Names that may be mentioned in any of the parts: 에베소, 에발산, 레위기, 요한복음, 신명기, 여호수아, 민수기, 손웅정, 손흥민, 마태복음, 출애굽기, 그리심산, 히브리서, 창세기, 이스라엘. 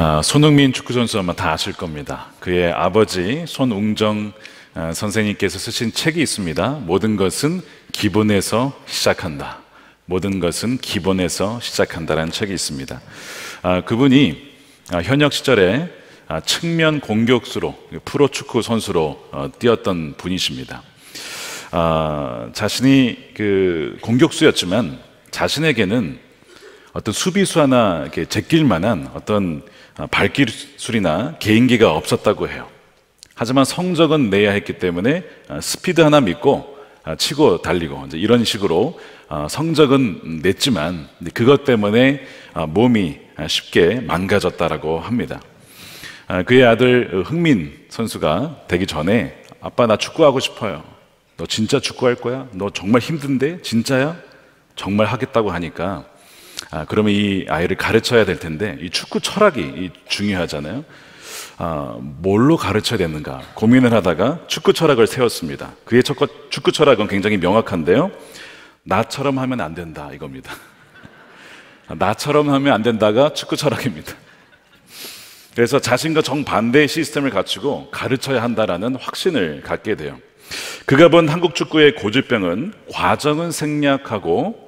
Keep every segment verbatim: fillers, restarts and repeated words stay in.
아, 손흥민 축구 선수 아마 다 아실 겁니다. 그의 아버지 손웅정 아, 선생님께서 쓰신 책이 있습니다. 모든 것은 기본에서 시작한다. 모든 것은 기본에서 시작한다라는 책이 있습니다. 아, 그분이 아, 현역 시절에 아, 측면 공격수로 프로축구 선수로 어, 뛰었던 분이십니다. 아, 자신이 그 공격수였지만 자신에게는 어떤 수비수 하나 이렇게 제낄 만한 어떤 발기술이나 개인기가 없었다고 해요. 하지만 성적은 내야 했기 때문에 스피드 하나 믿고 치고 달리고 이제 이런 식으로 성적은 냈지만 그것 때문에 몸이 쉽게 망가졌다라고 합니다. 그의 아들 흥민 선수가 되기 전에 아빠 나 축구하고 싶어요. 너 진짜 축구할 거야? 너 정말 힘든데? 진짜야? 정말 하겠다고 하니까 아, 그러면 이 아이를 가르쳐야 될 텐데 이 축구 철학이 이 중요하잖아요. 아, 뭘로 가르쳐야 되는가 고민을 하다가 축구 철학을 세웠습니다. 그의 첫, 축구 철학은 굉장히 명확한데요. 나처럼 하면 안 된다 이겁니다. 나처럼 하면 안 된다가 축구 철학입니다. 그래서 자신과 정반대의 시스템을 갖추고 가르쳐야 한다라는 확신을 갖게 돼요. 그가 본 한국 축구의 고질병은 과정은 생략하고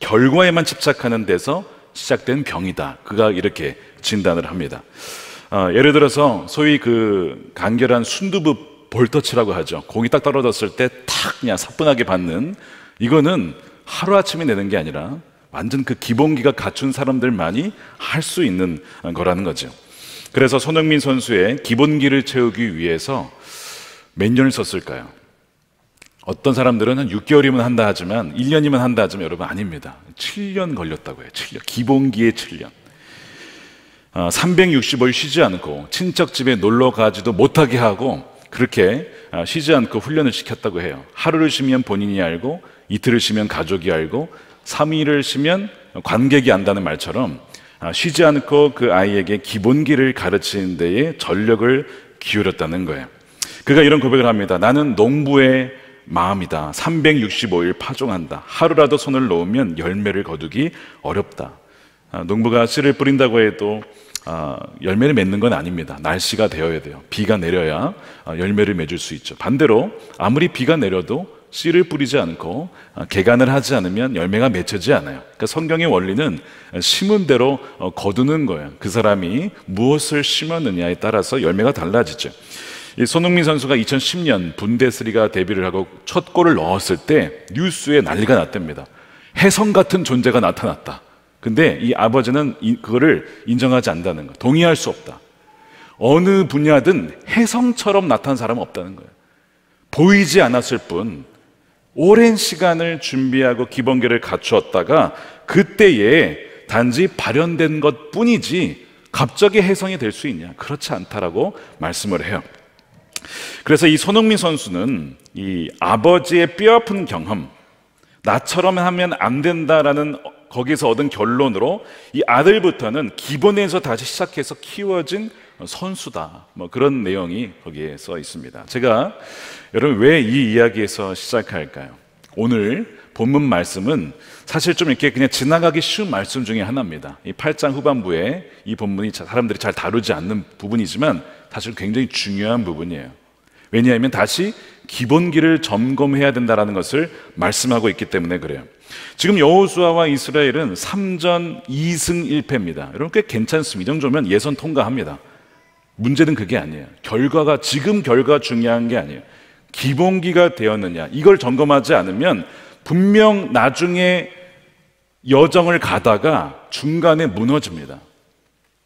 결과에만 집착하는 데서 시작된 병이다. 그가 이렇게 진단을 합니다. 어, 예를 들어서 소위 그 간결한 순두부 볼터치라고 하죠. 공이 딱 떨어졌을 때 탁 그냥 사뿐하게 받는 이거는 하루아침에 내는 게 아니라 완전 그 기본기가 갖춘 사람들만이 할 수 있는 거라는 거죠. 그래서 손흥민 선수의 기본기를 채우기 위해서 몇 년을 썼을까요? 어떤 사람들은 한 육 개월이면 한다 하지만 일 년이면 한다 하지만 여러분 아닙니다. 칠 년 걸렸다고 해요. 칠 년. 기본기에 칠 년. 아, 삼백육십오 일 쉬지 않고 친척집에 놀러 가지도 못하게 하고 그렇게 아, 쉬지 않고 훈련을 시켰다고 해요. 하루를 쉬면 본인이 알고 이틀을 쉬면 가족이 알고 삼 일을 쉬면 관객이 안다는 말처럼 아, 쉬지 않고 그 아이에게 기본기를 가르치는 데에 전력을 기울였다는 거예요. 그가 이런 고백을 합니다. 나는 농부의 마음이다. 삼백육십오 일 파종한다. 하루라도 손을 놓으면 열매를 거두기 어렵다. 아, 농부가 씨를 뿌린다고 해도 아, 열매를 맺는 건 아닙니다. 날씨가 되어야 돼요. 비가 내려야 아, 열매를 맺을 수 있죠. 반대로 아무리 비가 내려도 씨를 뿌리지 않고 아, 개간을 하지 않으면 열매가 맺히지 않아요. 그러니까 성경의 원리는 심은 대로 어, 거두는 거예요. 그 사람이 무엇을 심었느냐에 따라서 열매가 달라지죠. 손흥민 선수가 이천십 년 분데스리가 데뷔를 하고 첫 골을 넣었을 때 뉴스에 난리가 났답니다. 혜성 같은 존재가 나타났다. 근데 이 아버지는 그거를 인정하지 않는다는 거예요. 동의할 수 없다. 어느 분야든 혜성처럼 나타난 사람은 없다는 거예요. 보이지 않았을 뿐 오랜 시간을 준비하고 기본기를 갖추었다가 그때에 단지 발현된 것뿐이지 갑자기 혜성이 될 수 있냐? 그렇지 않다라고 말씀을 해요. 그래서 이 손흥민 선수는 이 아버지의 뼈아픈 경험, 나처럼 하면 안 된다라는 거기서 얻은 결론으로 이 아들부터는 기본에서 다시 시작해서 키워진 선수다. 뭐 그런 내용이 거기에 써 있습니다. 제가 여러분 왜 이 이야기에서 시작할까요? 오늘 본문 말씀은 사실 좀 이렇게 그냥 지나가기 쉬운 말씀 중에 하나입니다. 이 팔 장 후반부에 이 본문이 사람들이 잘 다루지 않는 부분이지만 사실 굉장히 중요한 부분이에요. 왜냐하면 다시 기본기를 점검해야 된다는 것을 말씀하고 있기 때문에 그래요. 지금 여호수아와 이스라엘은 삼 전 이 승 일 패입니다. 여러분 꽤 괜찮습니다. 이 정도면 예선 통과합니다. 문제는 그게 아니에요. 결과가 지금 결과가 중요한 게 아니에요. 기본기가 되었느냐 이걸 점검하지 않으면 분명 나중에 여정을 가다가 중간에 무너집니다.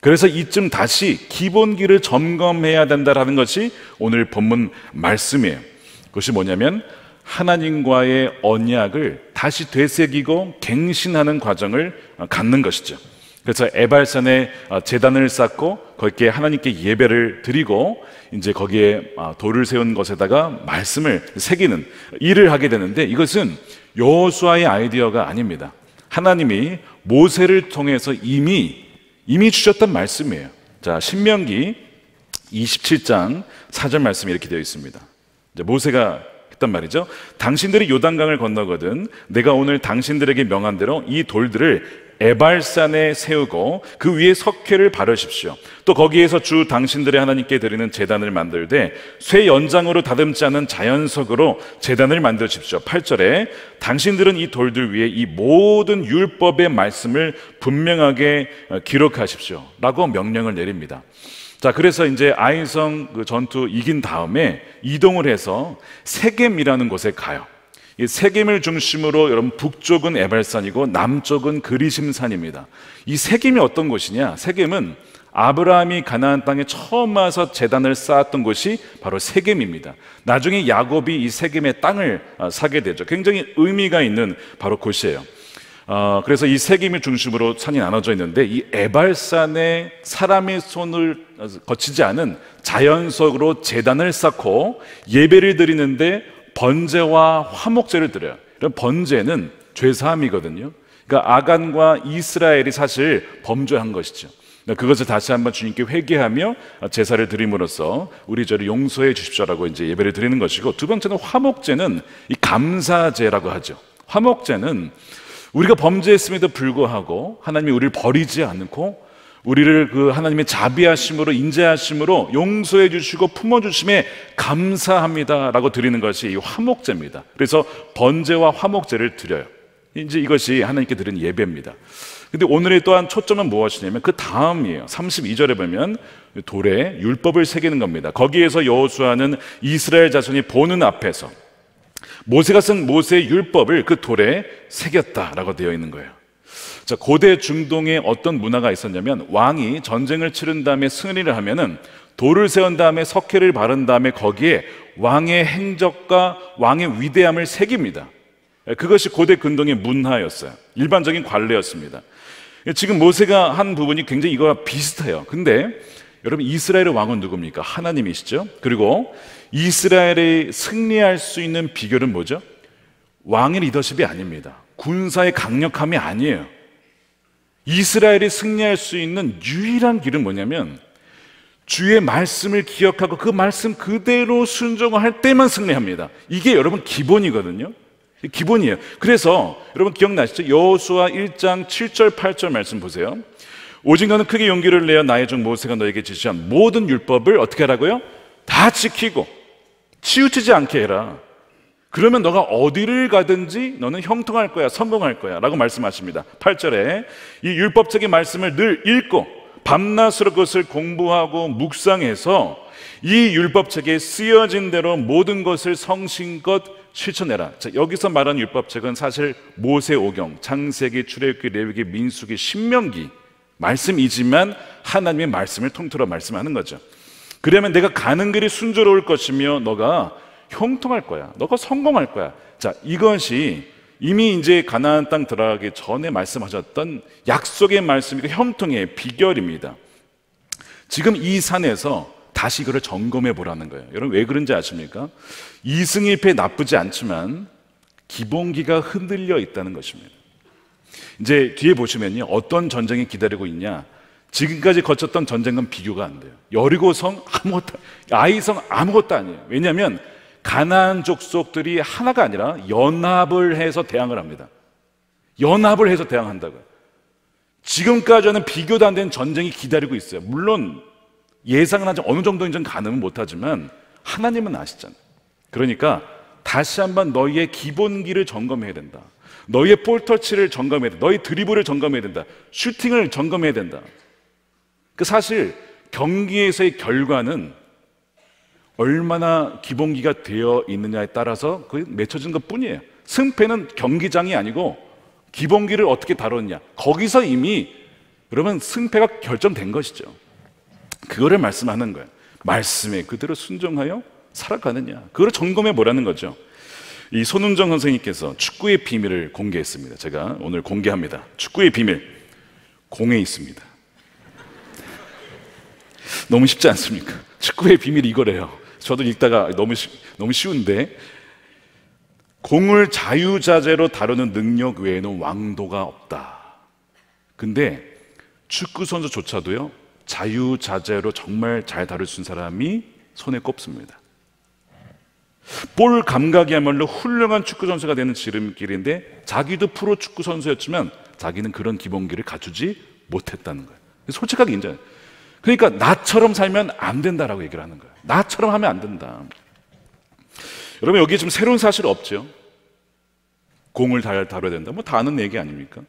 그래서 이쯤 다시 기본기를 점검해야 된다라는 것이 오늘 본문 말씀이에요. 그것이 뭐냐면 하나님과의 언약을 다시 되새기고 갱신하는 과정을 갖는 것이죠. 그래서 에발산에 제단을 쌓고 거기에 하나님께 예배를 드리고 이제 거기에 돌을 세운 것에다가 말씀을 새기는 일을 하게 되는데 이것은 여호수아의 아이디어가 아닙니다. 하나님이 모세를 통해서 이미 이미 주셨던 말씀이에요. 자, 신명기 이십칠 장 사 절 말씀이 이렇게 되어 있습니다. 이제 모세가 했단 말이죠. 당신들이 요단강을 건너거든 내가 오늘 당신들에게 명한 대로 이 돌들을 에발산에 세우고 그 위에 석회를 바르십시오. 또 거기에서 주 당신들의 하나님께 드리는 제단을 만들되 쇠 연장으로 다듬지 않은 자연석으로 제단을 만드십시오. 팔 절에 당신들은 이 돌들 위에 이 모든 율법의 말씀을 분명하게 기록하십시오 라고 명령을 내립니다. 자, 그래서 이제 아이성 그 전투 이긴 다음에 이동을 해서 세겜이라는 곳에 가요. 이 세겜을 중심으로 여러분 북쪽은 에발산이고 남쪽은 그리심산입니다. 이 세겜이 어떤 곳이냐? 세겜은 아브라함이 가나안 땅에 처음 와서 제단을 쌓았던 곳이 바로 세겜입니다. 나중에 야곱이 이 세겜의 땅을 사게 되죠. 굉장히 의미가 있는 바로 곳이에요. 어, 그래서 이 세겜이 중심으로 산이 나눠져 있는데 이 에발산에 사람의 손을 거치지 않은 자연석으로 제단을 쌓고 예배를 드리는데 번제와 화목제를 드려요. 번제는 죄사함이거든요. 그러니까 아간과 이스라엘이 사실 범죄한 것이죠. 그것을 다시 한번 주님께 회개하며 제사를 드림으로써 우리 죄를 용서해 주십시오라고 이제 예배를 드리는 것이고, 두 번째는 화목제는 이 감사제라고 하죠. 화목제는 우리가 범죄했음에도 불구하고 하나님이 우리를 버리지 않고 우리를 그 하나님의 자비하심으로 인자하심으로 용서해 주시고 품어주심에 감사합니다라고 드리는 것이 이 화목제입니다. 그래서 번제와 화목제를 드려요. 이제 이것이 하나님께 드린 예배입니다. 근데 오늘의 또한 초점은 무엇이냐면 그 다음이에요. 삼십이 절에 보면 돌에 율법을 새기는 겁니다. 거기에서 여호수아는 이스라엘 자손이 보는 앞에서 모세가 쓴 모세의 율법을 그 돌에 새겼다라고 되어 있는 거예요. 자, 고대 중동에 어떤 문화가 있었냐면 왕이 전쟁을 치른 다음에 승리를 하면은 돌을 세운 다음에 석회를 바른 다음에 거기에 왕의 행적과 왕의 위대함을 새깁니다. 그것이 고대 근동의 문화였어요. 일반적인 관례였습니다. 지금 모세가 한 부분이 굉장히 이거와 비슷해요. 근데 여러분, 이스라엘의 왕은 누굽니까? 하나님이시죠. 그리고 이스라엘이 승리할 수 있는 비결은 뭐죠? 왕의 리더십이 아닙니다. 군사의 강력함이 아니에요. 이스라엘이 승리할 수 있는 유일한 길은 뭐냐면 주의 말씀을 기억하고 그 말씀 그대로 순종할 때만 승리합니다. 이게 여러분 기본이거든요. 기본이에요. 그래서 여러분 기억나시죠? 여호수아 일 장 칠 절 팔 절 말씀 보세요. 오직 너는 크게 용기를 내어 나의 종 모세가 너에게 지시한 모든 율법을 어떻게 하라고요? 다 지키고 치우치지 않게 해라. 그러면 너가 어디를 가든지 너는 형통할 거야, 성공할 거야 라고 말씀하십니다. 팔 절에 이 율법적인 말씀을 늘 읽고 밤낮으로 그것을 공부하고 묵상해서 이 율법책에 쓰여진 대로 모든 것을 성신껏 실천해라. 자, 여기서 말하는 율법책은 사실 모세오경, 창세기, 출애굽기, 레위기, 민수기, 신명기 말씀이지만 하나님의 말씀을 통틀어 말씀하는 거죠. 그러면 내가 가는 길이 순조로울 것이며 너가 형통할 거야, 너가 성공할 거야. 자, 이것이 이미 이제 가나안 땅 들어가기 전에 말씀하셨던 약속의 말씀이고 형통의 비결입니다. 지금 이 산에서 다시 이거를 점검해 보라는 거예요. 여러분 왜 그런지 아십니까? 이승일패 나쁘지 않지만 기본기가 흔들려 있다는 것입니다. 이제 뒤에 보시면요, 어떤 전쟁이 기다리고 있냐? 지금까지 거쳤던 전쟁은 비교가 안 돼요. 여리고성 아무것도, 아이성 아무것도 아니에요. 왜냐하면 가나안 족속들이 하나가 아니라 연합을 해서 대항을 합니다. 연합을 해서 대항한다고요. 지금까지는 비교도 안 된 전쟁이 기다리고 있어요. 물론 예상은 하지 어느 정도인지는 가늠은 못하지만 하나님은 아시잖아요. 그러니까 다시 한번 너희의 기본기를 점검해야 된다. 너희의 볼터치를 점검해야 된다. 너희 드리블을 점검해야 된다. 슈팅을 점검해야 된다. 그 사실 경기에서의 결과는 얼마나 기본기가 되어 있느냐에 따라서 그 맺혀진 것 뿐이에요. 승패는 경기장이 아니고 기본기를 어떻게 다루느냐, 거기서 이미 여러분 승패가 결정된 것이죠. 그거를 말씀하는 거예요. 말씀에 그대로 순종하여 살아가느냐, 그걸 점검해 보라는 거죠. 이 손웅정 선생님께서 축구의 비밀을 공개했습니다. 제가 오늘 공개합니다. 축구의 비밀, 공에 있습니다. 너무 쉽지 않습니까? 축구의 비밀이 이거래요. 저도 읽다가 너무, 쉬, 너무 쉬운데, 공을 자유자재로 다루는 능력 외에는 왕도가 없다. 근데 축구선수조차도요 자유자재로 정말 잘 다룰 수 있는 사람이 손에 꼽습니다. 볼 감각이야말로 훌륭한 축구선수가 되는 지름길인데, 자기도 프로축구선수였지만 자기는 그런 기본기를 갖추지 못했다는 거예요. 솔직하게 인정해요. 그러니까 나처럼 살면 안 된다라고 얘기를 하는 거예요. 나처럼 하면 안 된다. 여러분, 여기에 좀 새로운 사실 없죠? 공을 잘 다뤄야 된다. 뭐 다 아는 얘기 아닙니까?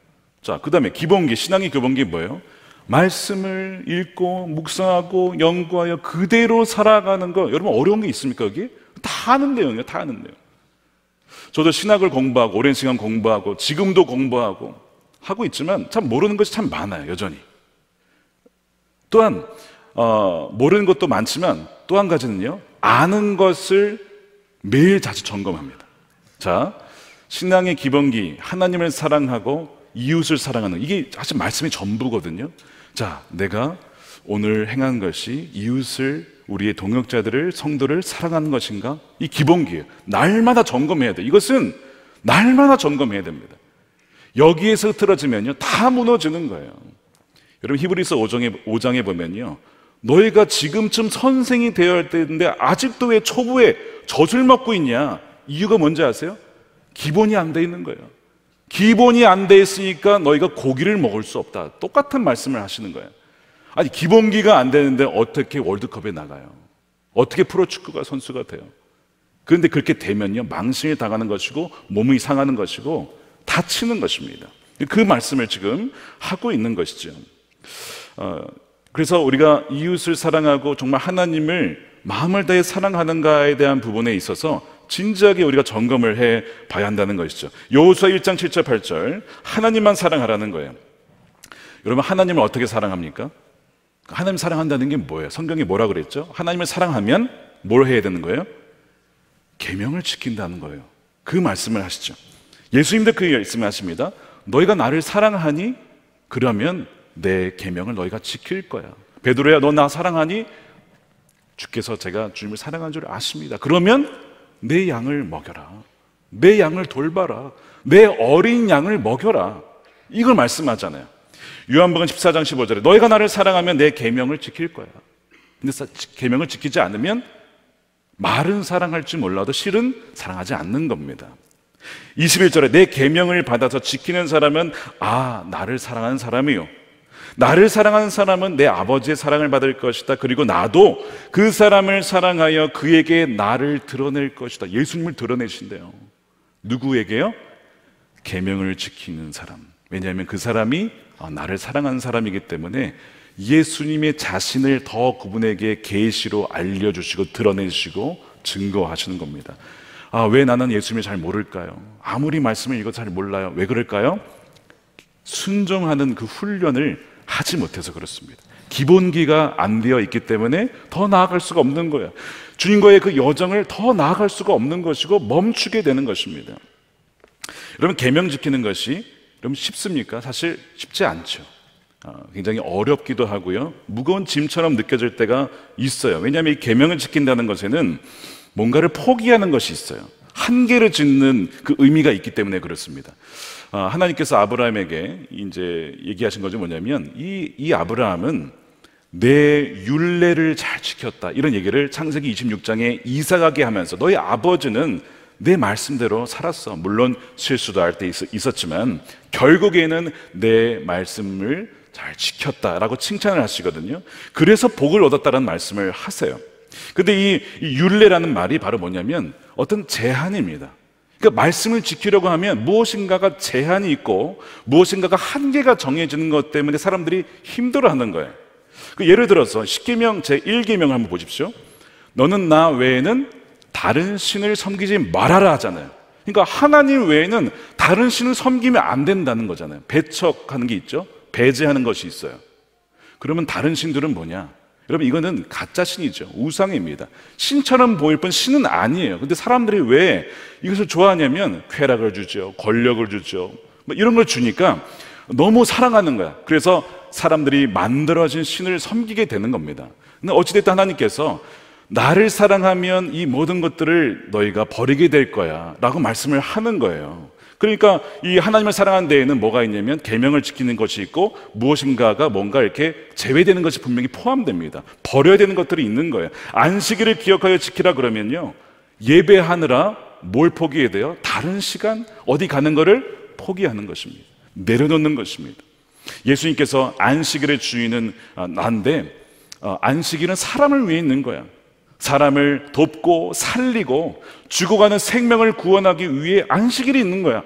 자, 그 다음에 기본기, 신앙의 기본기 뭐예요? 말씀을 읽고 묵상하고 연구하여 그대로 살아가는 거. 여러분, 어려운 게 있습니까? 여기? 다 아는 내용이에요. 다 아는 내용. 저도 신학을 공부하고 오랜 시간 공부하고 지금도 공부하고 하고 있지만 참 모르는 것이 참 많아요. 여전히. 또한 어, 모르는 것도 많지만 또 한 가지는요, 아는 것을 매일 자주 점검합니다. 자, 신앙의 기본기, 하나님을 사랑하고 이웃을 사랑하는, 이게 사실 말씀이 전부거든요. 자, 내가 오늘 행한 것이 이웃을, 우리의 동역자들을, 성도를 사랑하는 것인가? 이 기본기예요. 날마다 점검해야 돼요. 이것은 날마다 점검해야 됩니다. 여기에서 흐트러지면요, 다 무너지는 거예요. 여러분, 히브리서 오 장에, 오 장에 보면요, 너희가 지금쯤 선생이 되어야 할 때인데 아직도 왜 초보에 젖을 먹고 있냐? 이유가 뭔지 아세요? 기본이 안 돼 있는 거예요. 기본이 안 돼 있으니까 너희가 고기를 먹을 수 없다. 똑같은 말씀을 하시는 거예요. 아니, 기본기가 안 되는데 어떻게 월드컵에 나가요? 어떻게 프로축구가 선수가 돼요? 그런데 그렇게 되면요, 망신을 당하는 것이고 몸이 상하는 것이고 다치는 것입니다. 그 말씀을 지금 하고 있는 것이죠. 어, 그래서 우리가 이웃을 사랑하고 정말 하나님을 마음을 다해 사랑하는가에 대한 부분에 있어서 진지하게 우리가 점검을 해 봐야 한다는 것이죠. 여호수아 일 장 칠 절 팔 절, 하나님만 사랑하라는 거예요. 여러분, 하나님을 어떻게 사랑합니까? 하나님 사랑한다는 게 뭐예요? 성경이 뭐라 그랬죠? 하나님을 사랑하면 뭘 해야 되는 거예요? 계명을 지킨다는 거예요. 그 말씀을 하시죠. 예수님도 그 말씀을 하십니다. 너희가 나를 사랑하니? 그러면 내 계명을 너희가 지킬 거야. 베드로야, 너 나 사랑하니? 주께서 제가 주님을 사랑한 줄 아십니다. 그러면 내 양을 먹여라. 내 양을 돌봐라. 내 어린 양을 먹여라. 이걸 말씀하잖아요. 요한복음 십사 장 십오 절에 너희가 나를 사랑하면 내 계명을 지킬 거야. 근데 계명을 지키지 않으면 말은 사랑할지 몰라도 실은 사랑하지 않는 겁니다. 이십일 절에 내 계명을 받아서 지키는 사람은 아, 나를 사랑하는 사람이요, 나를 사랑하는 사람은 내 아버지의 사랑을 받을 것이다. 그리고 나도 그 사람을 사랑하여 그에게 나를 드러낼 것이다. 예수님을 드러내신대요. 누구에게요? 계명을 지키는 사람. 왜냐하면 그 사람이 나를 사랑하는 사람이기 때문에 예수님의 자신을 더 그분에게 계시로 알려주시고 드러내시고 증거하시는 겁니다. 아, 왜 나는 예수님을 잘 모를까요? 아무리 말씀을 이거 잘 몰라요. 왜 그럴까요? 순종하는 그 훈련을 하지 못해서 그렇습니다. 기본기가 안 되어 있기 때문에 더 나아갈 수가 없는 거예요. 주님과의 그 여정을 더 나아갈 수가 없는 것이고 멈추게 되는 것입니다. 여러분, 계명 지키는 것이 여러분 쉽습니까? 사실 쉽지 않죠. 굉장히 어렵기도 하고요, 무거운 짐처럼 느껴질 때가 있어요. 왜냐하면 이 계명을 지킨다는 것에는 뭔가를 포기하는 것이 있어요. 한계를 짓는 그 의미가 있기 때문에 그렇습니다. 하나님께서 아브라함에게 이제 얘기하신 것이 뭐냐면 이, 이 아브라함은 내 율례를 잘 지켰다, 이런 얘기를 창세기 이십육 장에 이삭에게 하면서 너희 아버지는 내 말씀대로 살았어. 물론 실수도 할 때 있었지만 결국에는 내 말씀을 잘 지켰다라고 칭찬을 하시거든요. 그래서 복을 얻었다라는 말씀을 하세요. 근데 이, 이 율례라는 말이 바로 뭐냐면 어떤 제한입니다. 그러니까 말씀을 지키려고 하면 무엇인가가 제한이 있고 무엇인가가 한계가 정해지는 것 때문에 사람들이 힘들어하는 거예요. 그 예를 들어서 십계명 제일 계명을 한번 보십시오. 너는 나 외에는 다른 신을 섬기지 말아라 하잖아요. 그러니까 하나님 외에는 다른 신을 섬기면 안 된다는 거잖아요. 배척하는 게 있죠. 배제하는 것이 있어요. 그러면 다른 신들은 뭐냐? 여러분, 이거는 가짜 신이죠. 우상입니다. 신처럼 보일 뿐 신은 아니에요. 근데 사람들이 왜 이것을 좋아하냐면 쾌락을 주죠. 권력을 주죠. 뭐 이런 걸 주니까 너무 사랑하는 거야. 그래서 사람들이 만들어진 신을 섬기게 되는 겁니다. 근데 어찌됐든 하나님께서 나를 사랑하면 이 모든 것들을 너희가 버리게 될 거야 라고 말씀을 하는 거예요. 그러니까 이 하나님을 사랑하는 데에는 뭐가 있냐면 계명을 지키는 것이 있고 무엇인가가 뭔가 이렇게 제외되는 것이 분명히 포함됩니다. 버려야 되는 것들이 있는 거예요. 안식일을 기억하여 지키라 그러면요, 예배하느라 뭘 포기해야 돼요? 다른 시간, 어디 가는 거를 포기하는 것입니다. 내려놓는 것입니다. 예수님께서 안식일의 주인은 난데 안식일은 사람을 위해 있는 거야. 사람을 돕고 살리고 죽어가는 생명을 구원하기 위해 안식일이 있는 거야.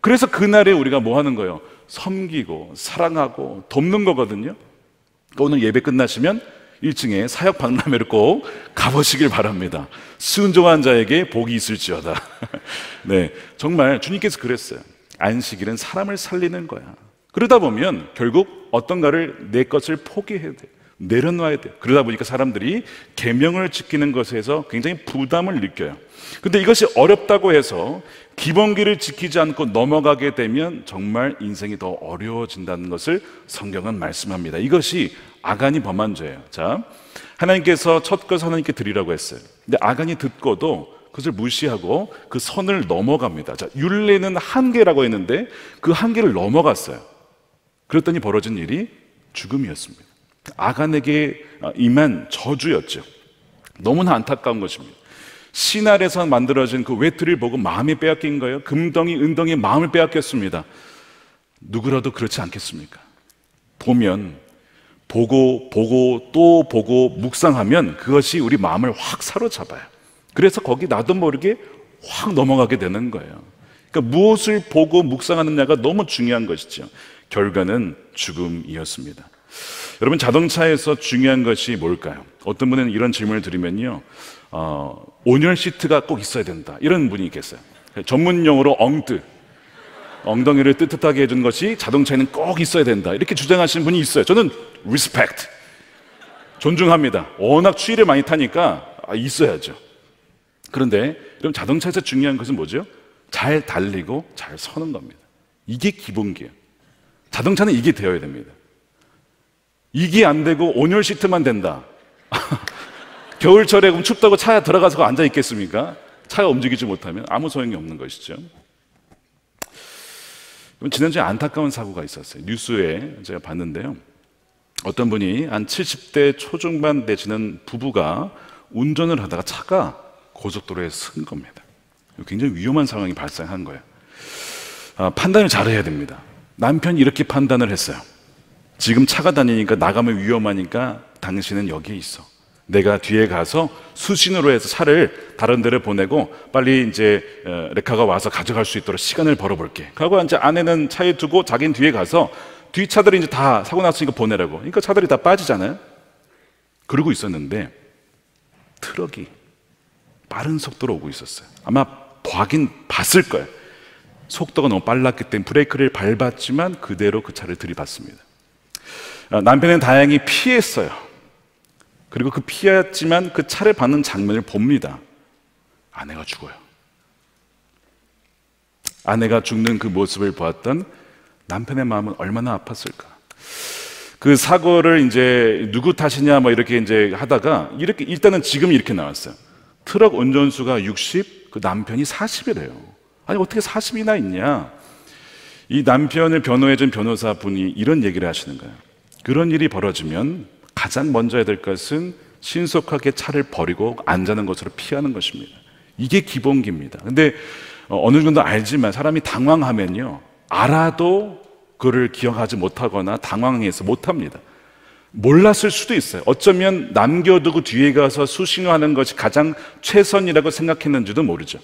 그래서 그날에 우리가 뭐 하는 거예요? 섬기고 사랑하고 돕는 거거든요. 그러니까 오늘 예배 끝나시면 일 층에 사역 박람회를 꼭 가보시길 바랍니다. 순종한 자에게 복이 있을지어다. 네, 정말 주님께서 그랬어요. 안식일은 사람을 살리는 거야. 그러다 보면 결국 어떤가를 내 것을 포기해야 돼, 내려놔야 돼. 그러다 보니까 사람들이 계명을 지키는 것에서 굉장히 부담을 느껴요. 근데 이것이 어렵다고 해서 기본기를 지키지 않고 넘어가게 되면 정말 인생이 더 어려워진다는 것을 성경은 말씀합니다. 이것이 아간이 범한 죄예요. 자, 하나님께서 첫 것을 하나님께 드리라고 했어요. 근데 아간이 듣고도 그것을 무시하고 그 선을 넘어갑니다. 자, 율례는 한계라고 했는데 그 한계를 넘어갔어요. 그랬더니 벌어진 일이 죽음이었습니다. 아간에게 임한 저주였죠. 너무나 안타까운 것입니다. 시날에서 만들어진 그 외투를 보고 마음이 빼앗긴 거예요. 금덩이, 은덩이의 마음을 빼앗겼습니다. 누구라도 그렇지 않겠습니까? 보면 보고 보고 또 보고 묵상하면 그것이 우리 마음을 확 사로잡아요. 그래서 거기 나도 모르게 확 넘어가게 되는 거예요. 그러니까 무엇을 보고 묵상하느냐가 너무 중요한 것이죠. 결과는 죽음이었습니다. 여러분, 자동차에서 중요한 것이 뭘까요? 어떤 분은 이런 질문을 드리면요, 어, 온열 시트가 꼭 있어야 된다, 이런 분이 있겠어요. 전문용어로 엉뜨, 엉덩이를 뜨뜻하게 해준 것이 자동차에는 꼭 있어야 된다, 이렇게 주장하시는 분이 있어요. 저는 리스펙트, 존중합니다. 워낙 추위를 많이 타니까 아, 있어야죠. 그런데 그럼 자동차에서 중요한 것은 뭐죠? 잘 달리고 잘 서는 겁니다. 이게 기본기예요. 자동차는 이게 되어야 됩니다. 이게 안 되고 온열 시트만 된다. 겨울철에 그럼 춥다고 차에 들어가서 앉아 있겠습니까? 차가 움직이지 못하면 아무 소용이 없는 것이죠. 지난주에 안타까운 사고가 있었어요. 뉴스에 제가 봤는데요, 어떤 분이 한 칠십 대 초중반 되시는 부부가 운전을 하다가 차가 고속도로에 쓴 겁니다. 굉장히 위험한 상황이 발생한 거예요. 아, 판단을 잘해야 됩니다. 남편이 이렇게 판단을 했어요. 지금 차가 다니니까 나가면 위험하니까 당신은 여기에 있어. 내가 뒤에 가서 수신으로 해서 차를 다른 데를 보내고 빨리 이제 레카가 와서 가져갈 수 있도록 시간을 벌어볼게. 그리고 이제 아내는 차에 두고 자기는 뒤에 가서 뒤 차들이 이제 다 사고 났으니까 보내라고. 그러니까 차들이 다 빠지잖아요. 그러고 있었는데 트럭이 빠른 속도로 오고 있었어요. 아마 보긴 봤을 거예요. 속도가 너무 빨랐기 때문에 브레이크를 밟았지만 그대로 그 차를 들이받습니다. 남편은 다행히 피했어요. 그리고 그 피했지만 그 차를 받는 장면을 봅니다. 아내가 죽어요. 아내가 죽는 그 모습을 보았던 남편의 마음은 얼마나 아팠을까. 그 사고를 이제 누구 탓이냐 뭐 이렇게 이제 하다가 이렇게 일단은 지금 이렇게 나왔어요. 트럭 운전수가 육십, 그 남편이 사십이래요. 아니 어떻게 사십이나 있냐. 이 남편을 변호해준 변호사분이 이런 얘기를 하시는 거예요. 그런 일이 벌어지면 가장 먼저 해야 될 것은 신속하게 차를 버리고 앉아는 것으로 피하는 것입니다. 이게 기본기입니다. 근데 어느 정도 알지만 사람이 당황하면요, 알아도 그걸 기억하지 못하거나 당황해서 못합니다. 몰랐을 수도 있어요. 어쩌면 남겨두고 뒤에 가서 수신호하는 것이 가장 최선이라고 생각했는지도 모르죠.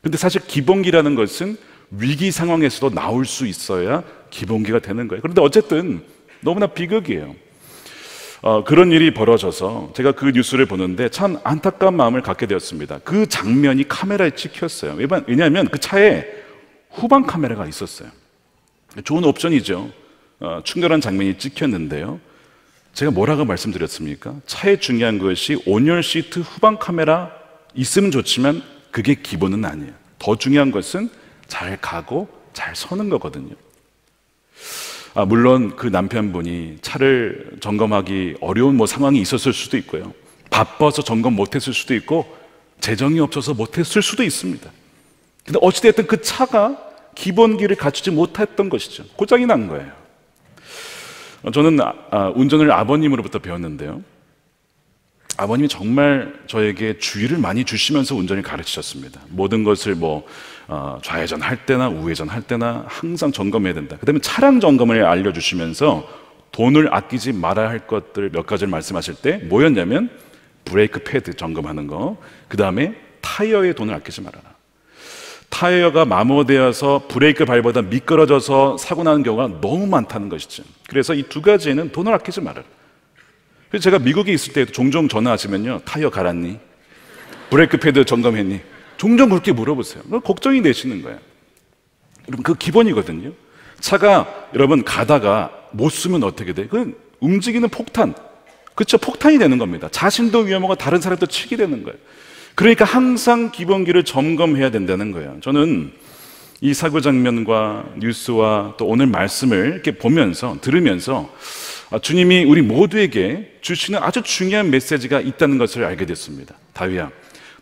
근데 사실 기본기라는 것은 위기 상황에서도 나올 수 있어야 기본기가 되는 거예요. 그런데 어쨌든 너무나 비극이에요. 어, 그런 일이 벌어져서 제가 그 뉴스를 보는데 참 안타까운 마음을 갖게 되었습니다. 그 장면이 카메라에 찍혔어요. 왜냐하면 그 차에 후방 카메라가 있었어요. 좋은 옵션이죠. 어, 충돌한 장면이 찍혔는데요, 제가 뭐라고 말씀드렸습니까? 차에 중요한 것이 온열 시트, 후방 카메라 있으면 좋지만 그게 기본은 아니에요. 더 중요한 것은 잘 가고 잘 서는 거거든요. 아, 물론 그 남편분이 차를 점검하기 어려운 뭐 상황이 있었을 수도 있고요, 바빠서 점검 못했을 수도 있고, 재정이 없어서 못했을 수도 있습니다. 근데 어찌됐든 그 차가 기본기를 갖추지 못했던 것이죠. 고장이 난 거예요. 저는 아, 운전을 아버님으로부터 배웠는데요, 아버님이 정말 저에게 주의를 많이 주시면서 운전을 가르치셨습니다. 모든 것을 뭐 좌회전할 때나 우회전할 때나 항상 점검해야 된다. 그다음에 차량 점검을 알려주시면서 돈을 아끼지 말아야 할 것들 몇 가지를 말씀하실 때 뭐였냐면 브레이크 패드 점검하는 거, 그다음에 타이어에 돈을 아끼지 말아라. 타이어가 마모되어서 브레이크 밟아다 미끄러져서 사고 나는 경우가 너무 많다는 것이죠. 그래서 이 두 가지에는 돈을 아끼지 말아라. 그래서 제가 미국에 있을 때도 종종 전화하시면요, 타이어 갈았니? 브레이크 패드 점검했니? 종종 그렇게 물어보세요. 걱정이 되시는 거예요. 여러분, 그 기본이거든요. 차가 여러분 가다가 못 쓰면 어떻게 돼? 그건 움직이는 폭탄, 그렇죠? 폭탄이 되는 겁니다. 자신도 위험하고 다른 사람도 치게 되는 거예요. 그러니까 항상 기본기를 점검해야 된다는 거예요. 저는 이 사고 장면과 뉴스와 또 오늘 말씀을 이렇게 보면서 들으면서 주님이 우리 모두에게 주시는 아주 중요한 메시지가 있다는 것을 알게 됐습니다. 다윗아,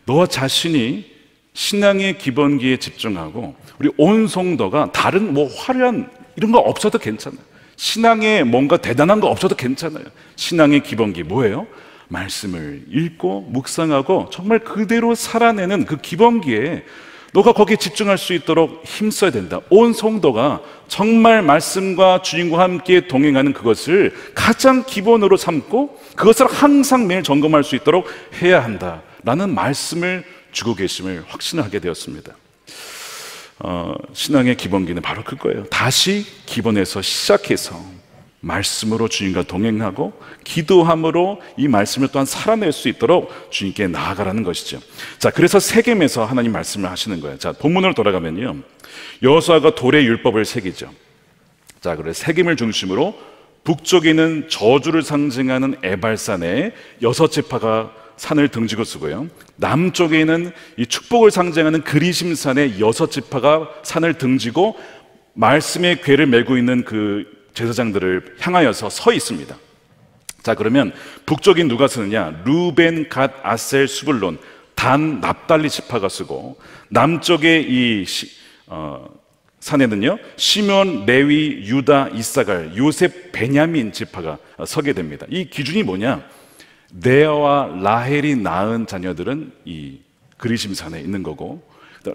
너 자신이 신앙의 기본기에 집중하고 우리 온 성도가 다른 뭐 화려한 이런 거 없어도 괜찮아요. 신앙에 뭔가 대단한 거 없어도 괜찮아요. 신앙의 기본기 뭐예요? 말씀을 읽고 묵상하고 정말 그대로 살아내는 그 기본기에 너가 거기에 집중할 수 있도록 힘써야 된다. 온 성도가 정말 말씀과 주님과 함께 동행하는 그것을 가장 기본으로 삼고 그것을 항상 매일 점검할 수 있도록 해야 한다라는 말씀을 주고 계심을 확신하게 되었습니다. 어, 신앙의 기본기는 바로 그거예요. 다시 기본에서 시작해서 말씀으로 주님과 동행하고 기도함으로 이 말씀을 또한 살아낼 수 있도록 주님께 나아가라는 것이죠. 자, 그래서 세겜에서 하나님 말씀을 하시는 거예요. 자, 본문으로 돌아가면요, 여호수아가 돌의 율법을 새기죠. 자, 그래서 세겜을 중심으로 북쪽에 있는 저주를 상징하는 에발산에 여섯 지파가 산을 등지고 쓰고요, 남쪽에 있는 이 축복을 상징하는 그리심산에 여섯 지파가 산을 등지고 말씀의 궤를 메고 있는 그 제사장들을 향하여서 서 있습니다. 자, 그러면 북쪽인 누가 쓰느냐? 루벤, 갓, 아셀, 수블론, 단, 납달리 지파가 쓰고, 남쪽의 이 어, 산에는요 시몬, 레위, 유다, 이사갈, 요셉, 베냐민 지파가 서게 됩니다. 이 기준이 뭐냐? 레아와 라헬이 낳은 자녀들은 이 그리심산에 있는 거고,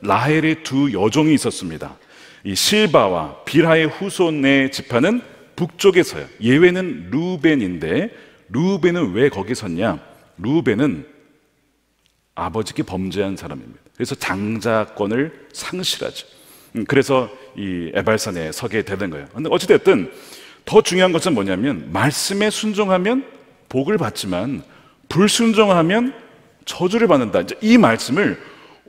라헬의 두 여종이 있었습니다. 이 실바와 빌하의 후손의 지파는 북쪽에 서요. 예외는 루벤인데, 루벤은 왜 거기 섰냐? 루벤은 아버지께 범죄한 사람입니다. 그래서 장자권을 상실하죠. 그래서 이 에발산에 서게 되는 거예요. 근데 어찌됐든 더 중요한 것은 뭐냐면, 말씀에 순종하면 복을 받지만 불순종하면 저주를 받는다. 이제 이 말씀을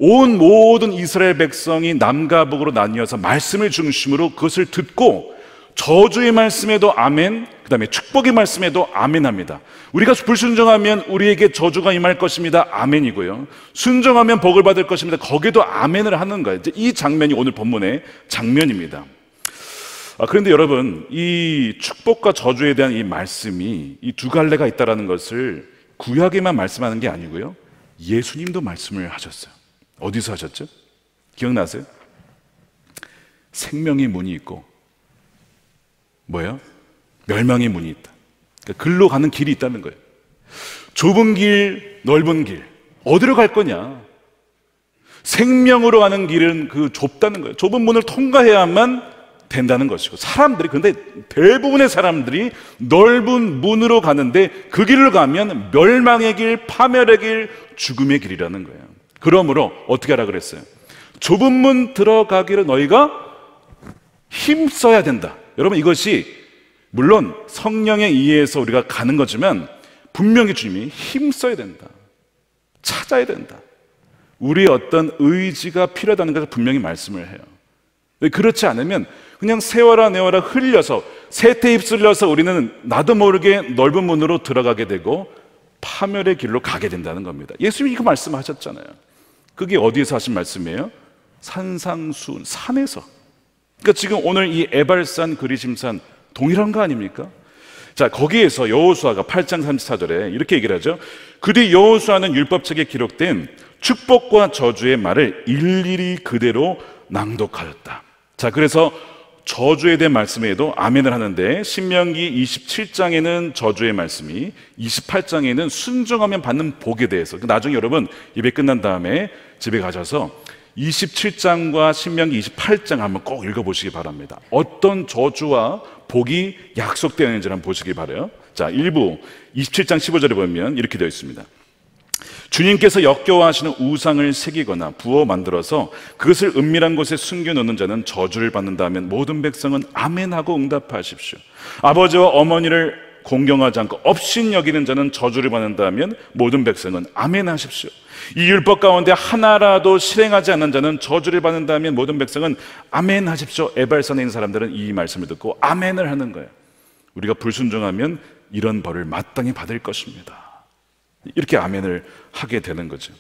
온 모든 이스라엘 백성이 남과 북으로 나뉘어서 말씀을 중심으로 그것을 듣고, 저주의 말씀에도 아멘, 그 다음에 축복의 말씀에도 아멘합니다. 우리가 불순종하면 우리에게 저주가 임할 것입니다. 아멘이고요, 순종하면 복을 받을 것입니다. 거기도 아멘을 하는 거예요. 이제 이 장면이 오늘 본문의 장면입니다. 아, 그런데 여러분, 이 축복과 저주에 대한 이 말씀이 이 두 갈래가 있다는 것을 구약에만 말씀하는 게 아니고요, 예수님도 말씀을 하셨어요. 어디서 하셨죠? 기억나세요? 생명의 문이 있고 뭐예요? 멸망의 문이 있다. 그러니까 글로 가는 길이 있다는 거예요. 좁은 길, 넓은 길, 어디로 갈 거냐? 생명으로 가는 길은 그 좁다는 거예요. 좁은 문을 통과해야만 된다는 것이고, 사람들이, 근데 대부분의 사람들이 넓은 문으로 가는데 그 길을 가면 멸망의 길, 파멸의 길, 죽음의 길이라는 거예요. 그러므로 어떻게 하라 그랬어요? 좁은 문 들어가기를 너희가 힘써야 된다. 여러분, 이것이 물론 성령에 의해서 우리가 가는 거지만 분명히 주님이 힘써야 된다, 찾아야 된다, 우리의 어떤 의지가 필요하다는 것을 분명히 말씀을 해요. 그렇지 않으면 그냥 세워라 내워라 흘려서, 세태에 휩쓸려서 우리는 나도 모르게 넓은 문으로 들어가게 되고 파멸의 길로 가게 된다는 겁니다. 예수님이 이거 말씀하셨잖아요. 그게 어디에서 하신 말씀이에요? 산상수훈, 산에서. 그러니까 지금 오늘 이 에발산, 그리심산 동일한 거 아닙니까? 자, 거기에서 여호수아가 팔 장 삼십사 절에 이렇게 얘기를 하죠. 그뒤 여호수아는 율법책에 기록된 축복과 저주의 말을 일일이 그대로 낭독하였다. 자, 그래서 저주에 대한 말씀에도 아멘을 하는데, 신명기 이십칠 장에는 저주의 말씀이, 이십팔 장에는 순종하면 받는 복에 대해서. 나중에 여러분 예배 끝난 다음에 집에 가셔서 이십칠 장과 신명기 이십팔 장 한번 꼭 읽어보시기 바랍니다. 어떤 저주와 복이 약속되었는지를 한번 보시기 바라요. 자, 일부 이십칠 장 십오 절에 보면 이렇게 되어 있습니다. 주님께서 역겨워하시는 우상을 새기거나 부어 만들어서 그것을 은밀한 곳에 숨겨놓는 자는 저주를 받는다면 모든 백성은 아멘하고 응답하십시오. 아버지와 어머니를 공경하지 않고 업신 여기는 자는 저주를 받는다면 모든 백성은 아멘하십시오. 이 율법 가운데 하나라도 실행하지 않는 자는 저주를 받는다면 모든 백성은 아멘하십시오. 에발산에 있는 사람들은 이 말씀을 듣고 아멘을 하는 거예요. 우리가 불순종하면 이런 벌을 마땅히 받을 것입니다. 이렇게 아멘을 하게 되는 거죠.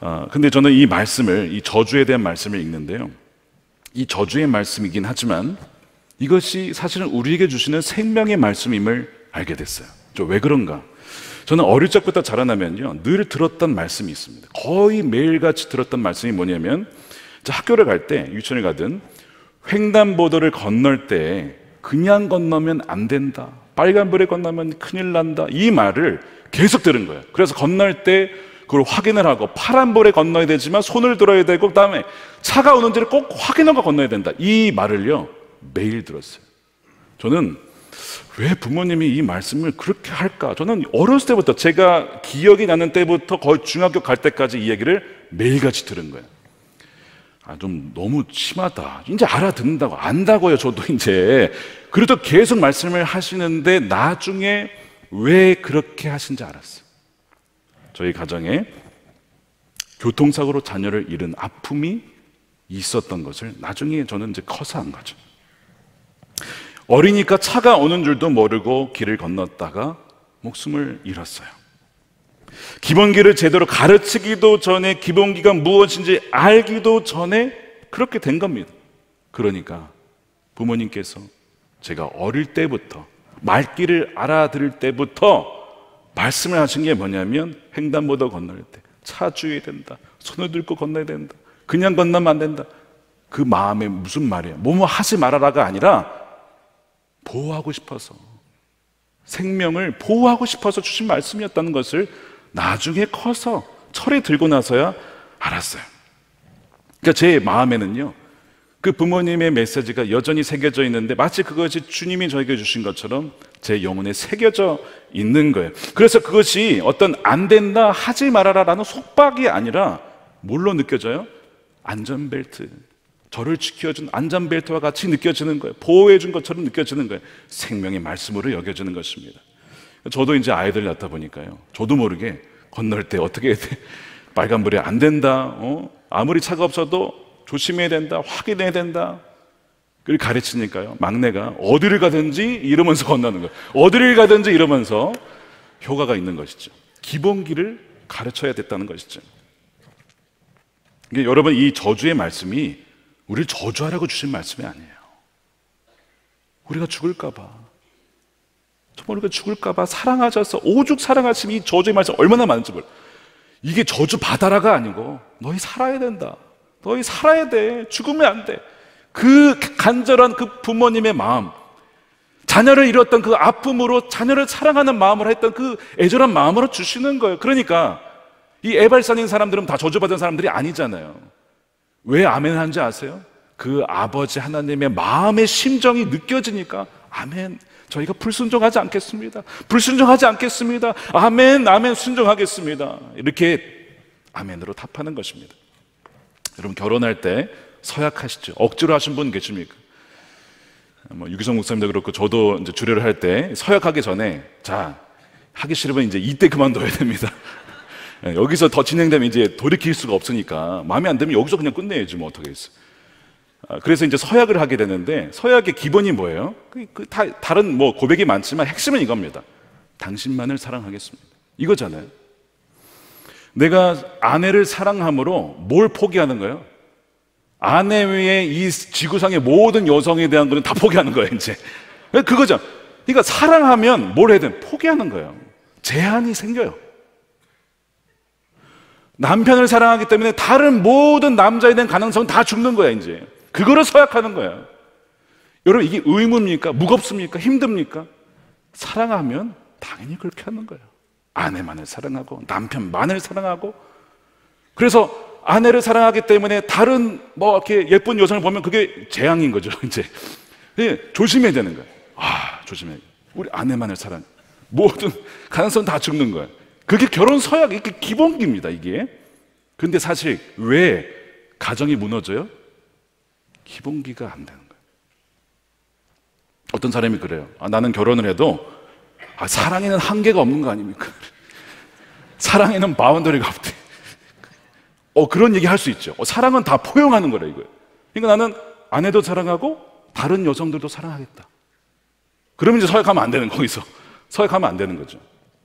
아, 근데 저는 이 말씀을, 이 저주에 대한 말씀을 읽는데요, 이 저주의 말씀이긴 하지만 이것이 사실은 우리에게 주시는 생명의 말씀임을 알게 됐어요. 저 왜 그런가? 저는 어릴 적부터 자라나면요, 늘 들었던 말씀이 있습니다. 거의 매일같이 들었던 말씀이 뭐냐면, 학교를 갈 때, 유치원을 가든 횡단보도를 건널 때 그냥 건너면 안 된다, 빨간불에 건너면 큰일 난다, 이 말을 계속 들은 거예요. 그래서 건널 때 그걸 확인을 하고, 파란불에 건너야 되지만 손을 들어야 되고, 그 다음에 차가 오는지를 꼭 확인하고 건너야 된다, 이 말을요 매일 들었어요. 저는 왜 부모님이 이 말씀을 그렇게 할까? 저는 어렸을 때부터, 제가 기억이 나는 때부터 거의 중학교 갈 때까지 이 얘기를 매일같이 들은 거예요. 아, 좀 너무 심하다. 이제 알아듣는다고, 안다고요, 저도 이제. 그래도 계속 말씀을 하시는데 나중에 왜 그렇게 하신지 알았어요. 저희 가정에 교통사고로 자녀를 잃은 아픔이 있었던 것을 나중에 저는 이제 커서 안 가죠. 어리니까 차가 오는 줄도 모르고 길을 건넜다가 목숨을 잃었어요. 기본기를 제대로 가르치기도 전에, 기본기가 무엇인지 알기도 전에 그렇게 된 겁니다. 그러니까 부모님께서 제가 어릴 때부터, 말귀를 알아들을 때부터 말씀을 하신 게 뭐냐면, 횡단보도 건널 때 차 주의해야 된다, 손을 들고 건너야 된다, 그냥 건너면 안 된다. 그 마음에 무슨 말이에요? 뭐뭐 하지 말아라가 아니라 보호하고 싶어서, 생명을 보호하고 싶어서 주신 말씀이었다는 것을 나중에 커서 철이 들고 나서야 알았어요. 그러니까 제 마음에는요, 그 부모님의 메시지가 여전히 새겨져 있는데, 마치 그것이 주님이 저에게 주신 것처럼 제 영혼에 새겨져 있는 거예요. 그래서 그것이 어떤 안 된다, 하지 말아라 라는 속박이 아니라 뭘로 느껴져요? 안전벨트, 저를 지켜준 안전벨트와 같이 느껴지는 거예요. 보호해준 것처럼 느껴지는 거예요. 생명의 말씀으로 여겨지는 것입니다. 저도 이제 아이들 낳다 보니까요, 저도 모르게 건널 때 어떻게 해야 돼? 빨간불에 안 된다, 어? 아무리 차가 없어도 조심해야 된다, 확인해야 된다, 그걸 가르치니까요, 막내가 어디를 가든지 이러면서 건너는 거예요. 어디를 가든지 이러면서. 효과가 있는 것이죠. 기본기를 가르쳐야 됐다는 것이죠. 그러니까 여러분, 이 저주의 말씀이 우리를 저주하라고 주신 말씀이 아니에요. 우리가 죽을까봐, 정말 우리가 죽을까봐 사랑하셔서, 오죽 사랑하시면 이 저주의 말씀 얼마나 많은지 몰라. 이게 저주받아라가 아니고, 너희 살아야 된다, 너희 살아야 돼, 죽으면 안 돼. 그 간절한 그 부모님의 마음, 자녀를 잃었던 그 아픔으로 자녀를 사랑하는 마음으로 했던 그 애절한 마음으로 주시는 거예요. 그러니까 이 에발산인 사람들은 다 저주받은 사람들이 아니잖아요. 왜 아멘 하는지 아세요? 그 아버지 하나님의 마음의 심정이 느껴지니까 아멘, 저희가 불순종하지 않겠습니다, 불순종하지 않겠습니다, 아멘, 아멘, 순종하겠습니다, 이렇게 아멘으로 답하는 것입니다. 여러분, 결혼할 때 서약하시죠. 억지로 하신 분 계십니까? 뭐 유기성 목사님도 그렇고 저도 이제 주례를 할 때 서약하기 전에, 자, 하기 싫으면 이제 이때 그만둬야 됩니다. 여기서 더 진행되면 이제 돌이킬 수가 없으니까, 마음에 안 들면 여기서 그냥 끝내야지 뭐 어떡하겠어. 그래서 이제 서약을 하게 되는데, 서약의 기본이 뭐예요? 그, 그 다, 다른 뭐 고백이 많지만 핵심은 이겁니다. 당신만을 사랑하겠습니다, 이거잖아요. 내가 아내를 사랑함으로 뭘 포기하는 거예요? 아내 외에 이 지구상의 모든 여성에 대한 거는 다 포기하는 거예요, 이제. 그거죠. 그러니까 사랑하면 뭘 해든 포기하는 거예요. 제한이 생겨요. 남편을 사랑하기 때문에 다른 모든 남자에 대한 가능성은 다 죽는 거야, 이제. 그거를 서약하는 거야. 여러분 이게 의무입니까? 무겁습니까? 힘듭니까? 사랑하면 당연히 그렇게 하는 거예요. 아내만을 사랑하고 남편만을 사랑하고, 그래서 아내를 사랑하기 때문에 다른 뭐 이렇게 예쁜 여성을 보면 그게 재앙인 거죠. 이제 조심해야 되는 거예요. 아, 조심해. 우리 아내만을 사랑. 모든 가능성 다 죽는 거예요. 그게 결혼 서약 이게 기본기입니다. 이게. 근데 사실 왜 가정이 무너져요? 기본기가 안 되는 거예요. 어떤 사람이 그래요. 아, 나는 결혼을 해도 아, 사랑에는 한계가 없는 거 아닙니까? 사랑에는 바운더리가 없대. 어, 그런 얘기 할 수 있죠. 어, 사랑은 다 포용하는 거라 이거예요. 그러니까 나는 아내도 사랑하고 다른 여성들도 사랑하겠다. 그러면 이제 서약하면 안 되는 거기서. 서약하면 안 되는 거죠.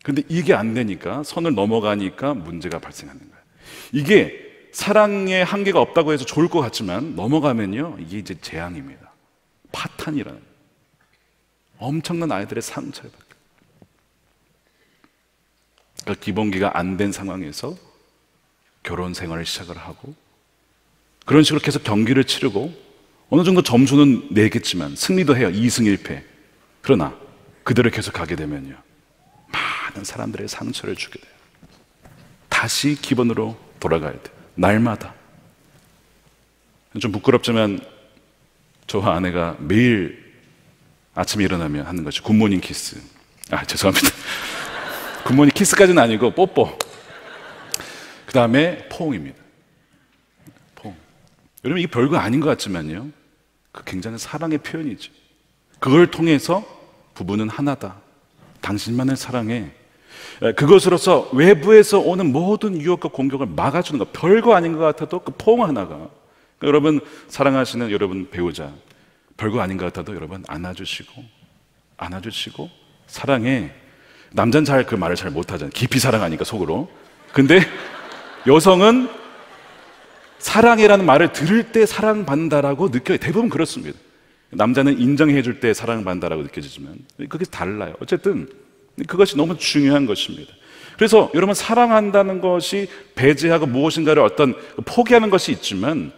근데 이게 안 되니까, 선을 넘어가니까 문제가 발생하는 거예요. 이게 사랑의 한계가 없다고 해서 좋을 것 같지만 넘어가면요, 이게 이제 재앙입니다. 파탄이라는 거예요. 엄청난 아이들의 상처를 받게. 그러니까 기본기가 안 된 상황에서 결혼 생활을 시작을 하고, 그런 식으로 계속 경기를 치르고, 어느 정도 점수는 내겠지만 승리도 해요. 이 승 일 패. 그러나 그대로 계속 가게 되면요, 많은 사람들의 상처를 주게 돼요. 다시 기본으로 돌아가야 돼요. 날마다. 좀 부끄럽지만 저와 아내가 매일 아침에 일어나면 하는 것이 굿모닝 키스. 아, 죄송합니다. 굿모닝 키스까지는 아니고 뽀뽀. 그 다음에 포옹입니다. 포옹. 여러분 이게 별거 아닌 것 같지만요, 그 굉장히 사랑의 표현이죠. 그걸 통해서 부부는 하나다, 당신만을 사랑해, 그것으로서 외부에서 오는 모든 유혹과 공격을 막아주는 것. 별거 아닌 것 같아도 그 포옹 하나가, 그러니까 여러분 사랑하시는 여러분 배우자, 별거 아닌 것 같아도 여러분 안아주시고 안아주시고 사랑해. 남자는 잘 그 말을 잘 못하잖아요. 깊이 사랑하니까 속으로. 근데 여성은 사랑해라는 말을 들을 때 사랑받는다라고 느껴요. 대부분 그렇습니다. 남자는 인정해 줄 때 사랑받는다라고 느껴지지만 그게 달라요. 어쨌든 그것이 너무 중요한 것입니다. 그래서 여러분 사랑한다는 것이 배제하고 무엇인가를 어떤 포기하는 것이 있지만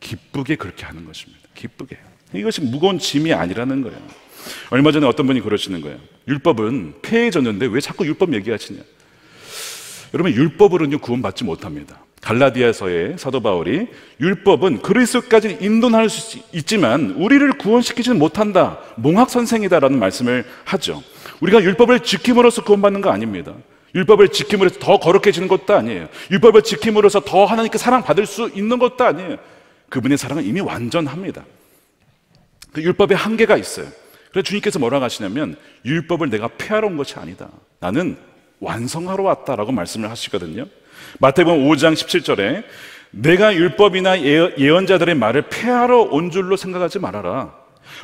기쁘게 그렇게 하는 것입니다. 기쁘게. 이것이 무거운 짐이 아니라는 거예요. 얼마 전에 어떤 분이 그러시는 거예요. 율법은 폐해졌는데 왜 자꾸 율법 얘기하시냐. 여러분 율법으로는 구원받지 못합니다. 갈라디아서의 사도 바울이 율법은 그리스도까지 인도할 수 있지만 우리를 구원시키지는 못한다, 몽학선생이다라는 말씀을 하죠. 우리가 율법을 지킴으로써 구원받는 거 아닙니다. 율법을 지킴으로써 더 거룩해지는 것도 아니에요. 율법을 지킴으로써 더 하나님께 사랑받을 수 있는 것도 아니에요. 그분의 사랑은 이미 완전합니다. 그 율법의 한계가 있어요. 그래서 주님께서 뭐라고 하시냐면, 율법을 내가 폐하러 온 것이 아니다, 나는 완성하러 왔다라고 말씀을 하시거든요. 마태복음 오 장 십칠 절에 내가 율법이나 예언자들의 말을 폐하러 온 줄로 생각하지 말아라.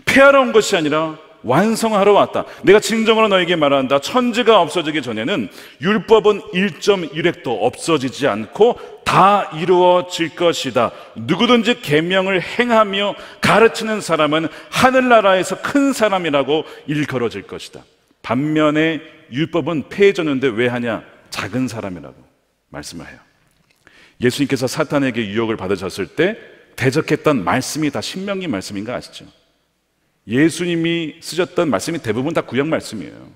폐하러 온 것이 아니라 완성하러 왔다. 내가 진정으로 너에게 말한다, 천지가 없어지기 전에는 율법은 일 점 일 획도 없어지지 않고 다 이루어질 것이다. 누구든지 계명을 행하며 가르치는 사람은 하늘나라에서 큰 사람이라고 일컬어질 것이다. 반면에 율법은 폐해졌는데 왜 하냐, 작은 사람이라고 말씀을 해요. 예수님께서 사탄에게 유혹을 받으셨을 때 대적했던 말씀이 다 신명기 말씀인 거 아시죠? 예수님이 쓰셨던 말씀이 대부분 다 구약 말씀이에요.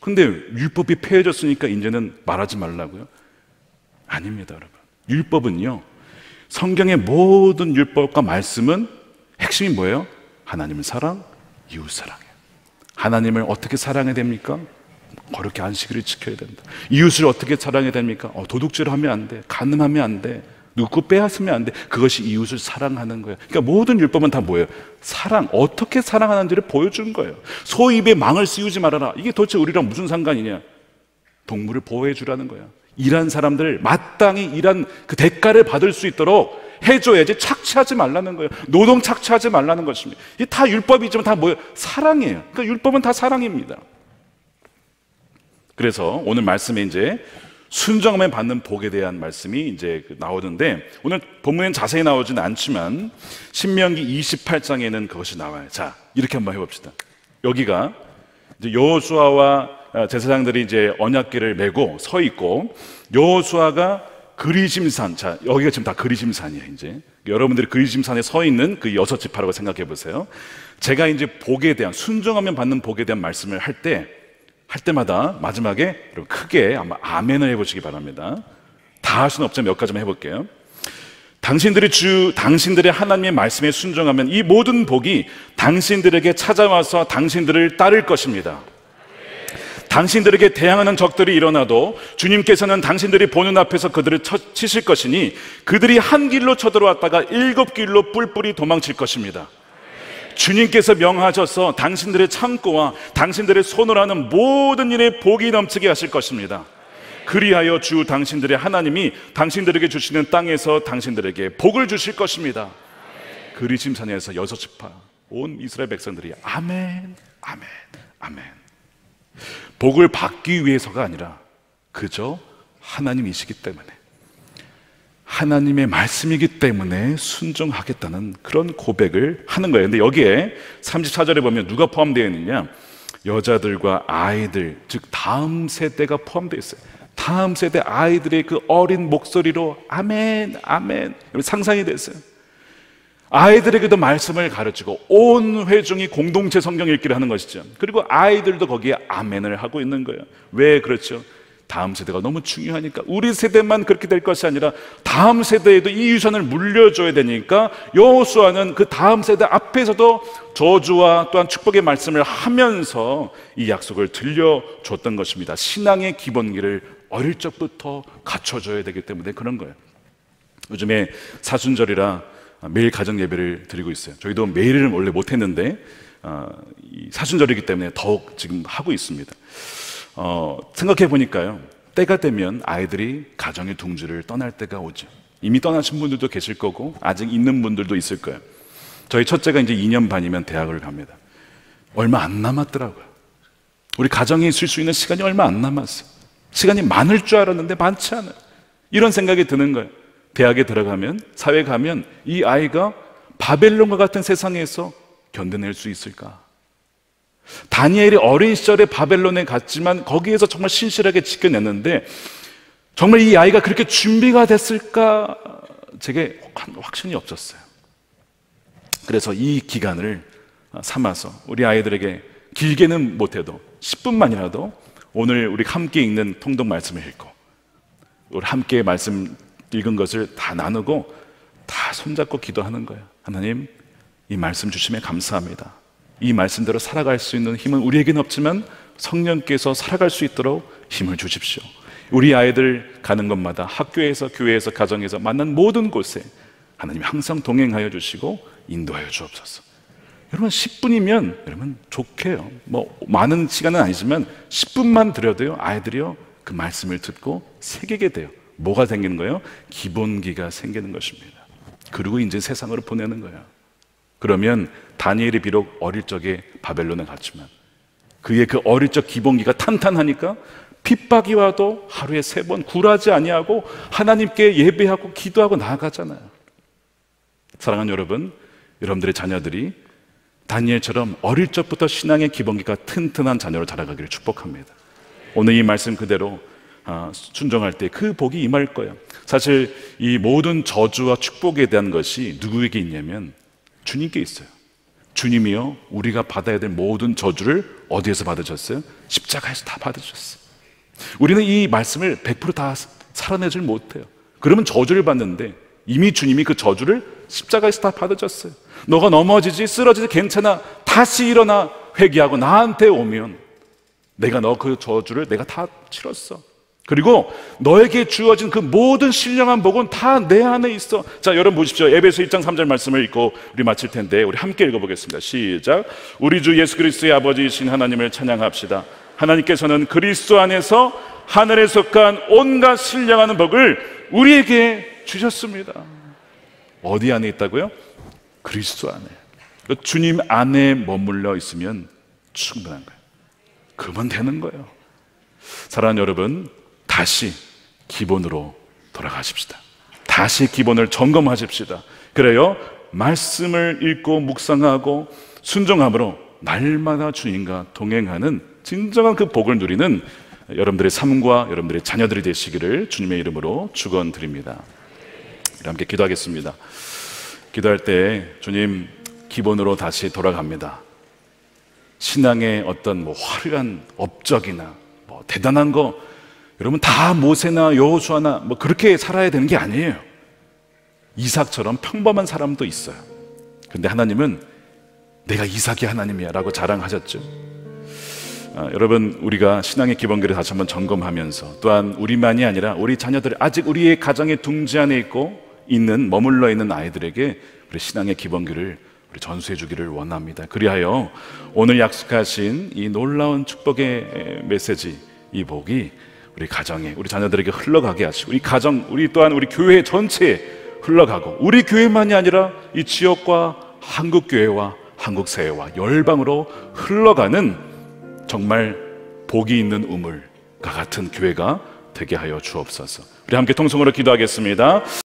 근데 율법이 폐해졌으니까 이제는 말하지 말라고요? 아닙니다, 여러분. 율법은요, 성경의 모든 율법과 말씀은 핵심이 뭐예요? 하나님의 사랑, 이웃 사랑이에요. 하나님을 어떻게 사랑해야 됩니까? 거룩히 안식일을 지켜야 된다. 이웃을 어떻게 사랑해야 됩니까? 어, 도둑질을 하면 안 돼. 간음하면 안 돼. 누구 빼앗으면 안 돼. 그것이 이웃을 사랑하는 거예요. 그러니까 모든 율법은 다 뭐예요? 사랑, 어떻게 사랑하는지를 보여준 거예요. 소 입에 망을 씌우지 말아라. 이게 도대체 우리랑 무슨 상관이냐? 동물을 보호해 주라는 거야. 일한 사람들을 마땅히 일한 그 대가를 받을 수 있도록 해줘야지 착취하지 말라는 거예요. 노동 착취하지 말라는 것입니다. 이게 다 율법이지만 다 뭐예요? 사랑이에요. 그러니까 율법은 다 사랑입니다. 그래서 오늘 말씀에 이제 순종하면 받는 복에 대한 말씀이 이제 나오는데, 오늘 본문엔 자세히 나오진 않지만 신명기 이십팔 장에는 그것이 나와요. 자, 이렇게 한번 해봅시다. 여기가 이제 여호수아와 제사장들이 이제 언약궤를 메고 서 있고, 여호수아가 그리심산. 자, 여기가 지금 다 그리심산이에요, 이제. 여러분들이 그리심산에 서 있는 그 여섯 지파라고 생각해 보세요. 제가 이제 복에 대한, 순종하면 받는 복에 대한 말씀을 할 때, 할 때마다 마지막에 여러분 크게 아마 아멘을 해보시기 바랍니다. 다 할 수는 없지만 몇 가지만 해볼게요. 당신들의 주, 당신들의 하나님의 말씀에 순종하면 이 모든 복이 당신들에게 찾아와서 당신들을 따를 것입니다. 당신들에게 대항하는 적들이 일어나도 주님께서는 당신들이 보는 앞에서 그들을 치실 것이니 그들이 한 길로 쳐들어왔다가 일곱 길로 뿔뿔이 도망칠 것입니다. 주님께서 명하셔서 당신들의 창고와 당신들의 손으로 하는 모든 일에 복이 넘치게 하실 것입니다. 그리하여 주 당신들의 하나님이 당신들에게 주시는 땅에서 당신들에게 복을 주실 것입니다. 그리심산에서 여섯 지파 온 이스라엘 백성들이 아멘, 아멘, 아멘. 복을 받기 위해서가 아니라 그저 하나님이시기 때문에, 하나님의 말씀이기 때문에 순종하겠다는 그런 고백을 하는 거예요. 근데 여기에 삼십사 절에 보면 누가 포함되어 있느냐, 여자들과 아이들, 즉 다음 세대가 포함되어 있어요. 다음 세대 아이들의 그 어린 목소리로 아멘, 아멘. 상상이 됐어요. 아이들에게도 말씀을 가르치고 온 회중이 공동체 성경 읽기를 하는 것이죠. 그리고 아이들도 거기에 아멘을 하고 있는 거예요. 왜 그렇죠? 다음 세대가 너무 중요하니까. 우리 세대만 그렇게 될 것이 아니라 다음 세대에도 이 유산을 물려줘야 되니까 여호수아는 그 다음 세대 앞에서도 저주와 또한 축복의 말씀을 하면서 이 약속을 들려줬던 것입니다. 신앙의 기본기를 어릴 적부터 갖춰줘야 되기 때문에 그런 거예요. 요즘에 사순절이라 매일 가정예배를 드리고 있어요. 저희도 매일을 원래 못했는데 사순절이기 때문에 더욱 지금 하고 있습니다. 어, 생각해 보니까요, 때가 되면 아이들이 가정의 둥지를 떠날 때가 오죠. 이미 떠나신 분들도 계실 거고 아직 있는 분들도 있을 거예요. 저희 첫째가 이제 이 년 반이면 대학을 갑니다. 얼마 안 남았더라고요. 우리 가정에 있을 수 있는 시간이 얼마 안 남았어요. 시간이 많을 줄 알았는데 많지 않아요. 이런 생각이 드는 거예요. 대학에 들어가면, 사회 가면 이 아이가 바벨론과 같은 세상에서 견뎌낼 수 있을까? 다니엘이 어린 시절에 바벨론에 갔지만 거기에서 정말 신실하게 지켜냈는데 정말 이 아이가 그렇게 준비가 됐을까? 제게 확신이 없었어요. 그래서 이 기간을 삼아서 우리 아이들에게 길게는 못해도 십 분만이라도 오늘 우리 함께 읽는 통독 말씀을 읽고 우리 함께 말씀 읽은 것을 다 나누고 다 손잡고 기도하는 거예요. 하나님, 이 말씀 주심에 감사합니다. 이 말씀대로 살아갈 수 있는 힘은 우리에게는 없지만 성령께서 살아갈 수 있도록 힘을 주십시오. 우리 아이들 가는 곳마다 학교에서, 교회에서, 가정에서, 만난 모든 곳에 하나님 항상 동행하여 주시고 인도하여 주옵소서. 여러분, 십 분이면 여러분 좋게요. 뭐 많은 시간은 아니지만 십 분만 드려도요, 아이들이요 그 말씀을 듣고 새기게 돼요. 뭐가 생기는 거예요? 기본기가 생기는 것입니다. 그리고 이제 세상으로 보내는 거예요. 그러면 다니엘이 비록 어릴 적에 바벨론에 갔지만 그의 그 어릴 적 기본기가 탄탄하니까 핍박이 와도 하루에 세 번 굴하지 아니하고 하나님께 예배하고 기도하고 나아가잖아요. 사랑하는 여러분, 여러분들의 자녀들이 다니엘처럼 어릴 적부터 신앙의 기본기가 튼튼한 자녀로 자라가기를 축복합니다. 오늘 이 말씀 그대로 순종할 때 그 복이 임할 거예요. 사실 이 모든 저주와 축복에 대한 것이 누구에게 있냐면 주님께 있어요. 주님이요, 우리가 받아야 될 모든 저주를 어디에서 받으셨어요? 십자가에서 다 받으셨어요. 우리는 이 말씀을 백 퍼센트 다 살아내질 못해요. 그러면 저주를 받는데 이미 주님이 그 저주를 십자가에서 다 받으셨어요. 너가 넘어지지, 쓰러지지, 괜찮아, 다시 일어나, 회개하고 나한테 오면 내가 너 그 저주를 내가 다 치렀어. 그리고 너에게 주어진 그 모든 신령한 복은 다 내 안에 있어. 자, 여러분 보십시오. 에베소 일 장 삼 절 말씀을 읽고 우리 마칠 텐데 우리 함께 읽어보겠습니다. 시작. 우리 주 예수 그리스도의 아버지이신 하나님을 찬양합시다. 하나님께서는 그리스도 안에서 하늘에 속한 온갖 신령한 복을 우리에게 주셨습니다. 어디 안에 있다고요? 그리스도 안에. 주님 안에 머물러 있으면 충분한 거예요. 그러면 되는 거예요. 사랑하는 여러분, 다시 기본으로 돌아가십시다. 다시 기본을 점검하십시다. 그래요, 말씀을 읽고 묵상하고 순종함으로 날마다 주님과 동행하는 진정한 그 복을 누리는 여러분들의 삶과 여러분들의 자녀들이 되시기를 주님의 이름으로 축원드립니다. 함께 기도하겠습니다. 기도할 때 주님, 기본으로 다시 돌아갑니다. 신앙의 어떤 뭐 화려한 업적이나 뭐 대단한 거, 여러분 다 모세나 여호수아나 뭐 그렇게 살아야 되는 게 아니에요. 이삭처럼 평범한 사람도 있어요. 근데 하나님은 내가 이삭이 하나님이야 라고 자랑하셨죠. 아, 여러분, 우리가 신앙의 기본기를 다시 한번 점검하면서, 또한 우리만이 아니라 우리 자녀들, 아직 우리의 가정의 둥지 안에 있고 있는, 머물러 있는 아이들에게 우리 신앙의 기본기를 우리 전수해 주기를 원합니다. 그리하여 오늘 약속하신 이 놀라운 축복의 메시지, 이 복이 우리 가정에, 우리 자녀들에게 흘러가게 하시고, 우리 가정, 우리 또한 우리 교회 전체에 흘러가고, 우리 교회만이 아니라 이 지역과 한국교회와 한국사회와 열방으로 흘러가는 정말 복이 있는 우물과 같은 교회가 되게 하여 주옵소서. 우리 함께 통성으로 기도하겠습니다.